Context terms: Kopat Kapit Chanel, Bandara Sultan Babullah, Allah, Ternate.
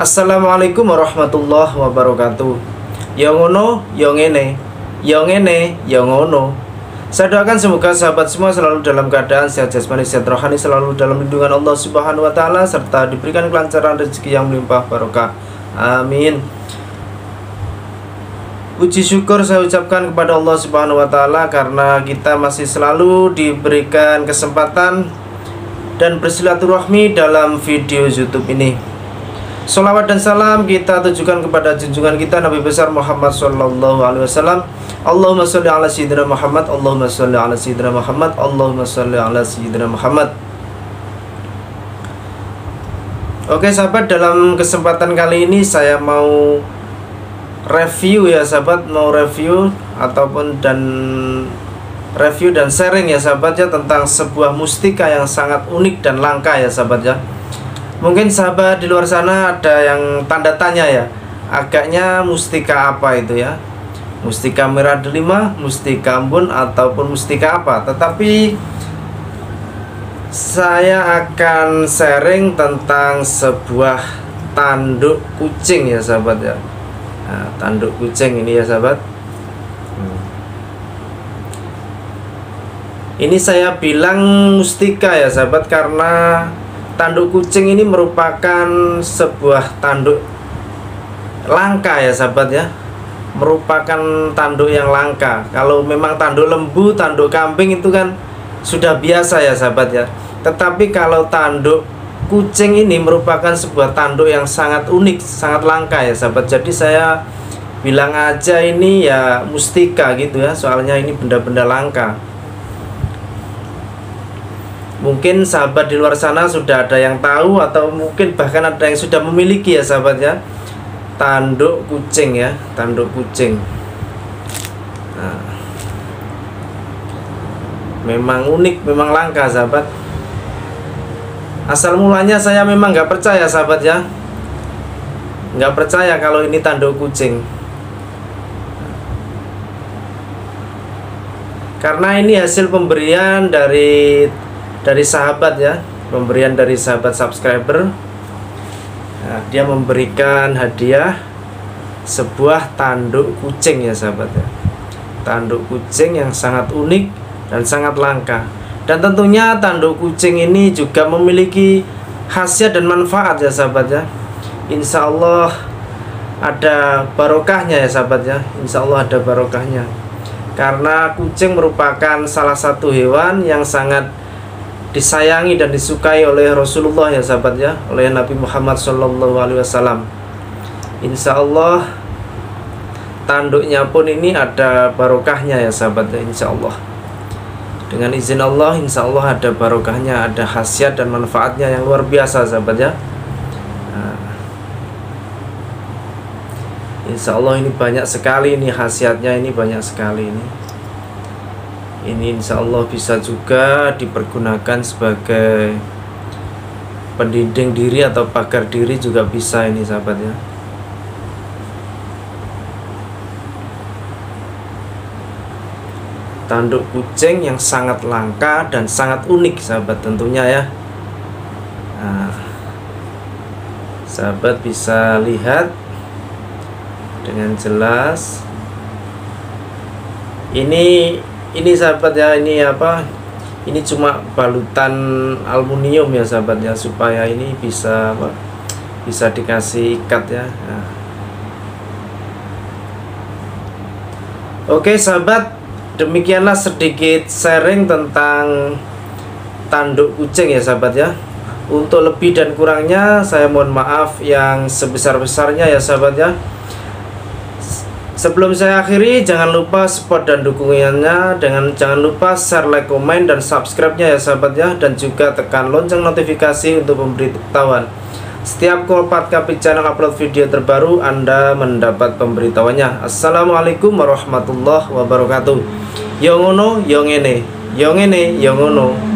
Assalamualaikum warahmatullahi wabarakatuh. Yo ngono, yo ngene, yo ngene, yo ngono. Saya doakan semoga sahabat semua selalu dalam keadaan sehat jasmani, sehat rohani, selalu dalam lindungan Allah Subhanahu wa taala serta diberikan kelancaran rezeki yang melimpah barokah. Amin. Puji syukur saya ucapkan kepada Allah Subhanahu wa taala karena kita masih selalu diberikan kesempatan dan bersilaturahmi dalam video YouTube ini. Salawat dan salam kita tujukan kepada junjungan kita Nabi besar Muhammad sallallahu alaihi wasallam. Allahumma shalli ala sayyidina Muhammad, Allahumma shalli ala sayyidina Muhammad, Allahumma shalli ala sayyidina Muhammad. Oke sahabat, dalam kesempatan kali ini saya mau review ya sahabat, review dan sharing ya sahabat ya tentang sebuah mustika yang sangat unik dan langka ya sahabat ya. Mungkin sahabat di luar sana ada yang tanda tanya ya, agaknya mustika apa itu ya, mustika merah delima, mustika Ambon, ataupun mustika apa. Tetapi saya akan sharing tentang sebuah tanduk kucing ya sahabat ya. Nah, tanduk kucing ini ya sahabat, ini saya bilang mustika ya sahabat karena tanduk kucing ini merupakan sebuah tanduk langka ya sahabat ya, merupakan tanduk yang langka. Kalau memang tanduk lembu, tanduk kambing itu kan sudah biasa ya sahabat ya. Tetapi kalau tanduk kucing ini merupakan sebuah tanduk yang sangat unik, sangat langka ya sahabat. Jadi saya bilang aja ini ya mustika gitu ya, soalnya ini benda-benda langka. Mungkin sahabat di luar sana sudah ada yang tahu atau mungkin bahkan ada yang sudah memiliki ya sahabat ya, tanduk kucing ya, tanduk kucing. Nah, memang unik, memang langka sahabat. Asal mulanya saya memang nggak percaya sahabat ya, nggak percaya kalau ini tanduk kucing. Karena ini hasil pemberian dari sahabat ya, pemberian dari sahabat subscriber. Nah, dia memberikan hadiah sebuah tanduk kucing ya sahabat ya, tanduk kucing yang sangat unik dan sangat langka. Dan tentunya tanduk kucing ini juga memiliki khasiat dan manfaat ya sahabat ya. Insya Allah ada barokahnya ya sahabat ya, insya Allah ada barokahnya. Karena kucing merupakan salah satu hewan yang sangat disayangi dan disukai oleh Rasulullah ya sahabat ya, oleh Nabi Muhammad SAW. Insya Allah tanduknya pun ini ada barokahnya ya sahabat ya, insya Allah. Dengan izin Allah insya Allah ada barokahnya, ada khasiat dan manfaatnya yang luar biasa sahabat ya. Nah, insya Allah ini banyak sekali, ini khasiatnya ini banyak sekali ini. Ini insya Allah bisa juga dipergunakan sebagai pendinding diri atau pagar diri juga bisa ini sahabat ya. Tanduk kucing yang sangat langka dan sangat unik sahabat tentunya ya. Nah, sahabat bisa lihat dengan jelas. Ini sahabat ya, ini apa, ini cuma balutan aluminium ya sahabat ya, supaya ini bisa apa, bisa dikasih ikat ya. Nah, oke sahabat, demikianlah sedikit sharing tentang tanduk kucing ya sahabat ya. Untuk lebih dan kurangnya saya mohon maaf yang sebesar-besarnya ya sahabat ya. Sebelum saya akhiri, jangan lupa support dan dukungannya dengan jangan lupa share, like, komen, dan subscribe-nya ya sahabat ya. Dan juga tekan lonceng notifikasi untuk pemberitahuan. Setiap Kopat Kapit Channel upload video terbaru, Anda mendapat pemberitahuannya. Assalamualaikum warahmatullahi wabarakatuh. Yo ngono, yo ngene, yo ngene, yo ngono.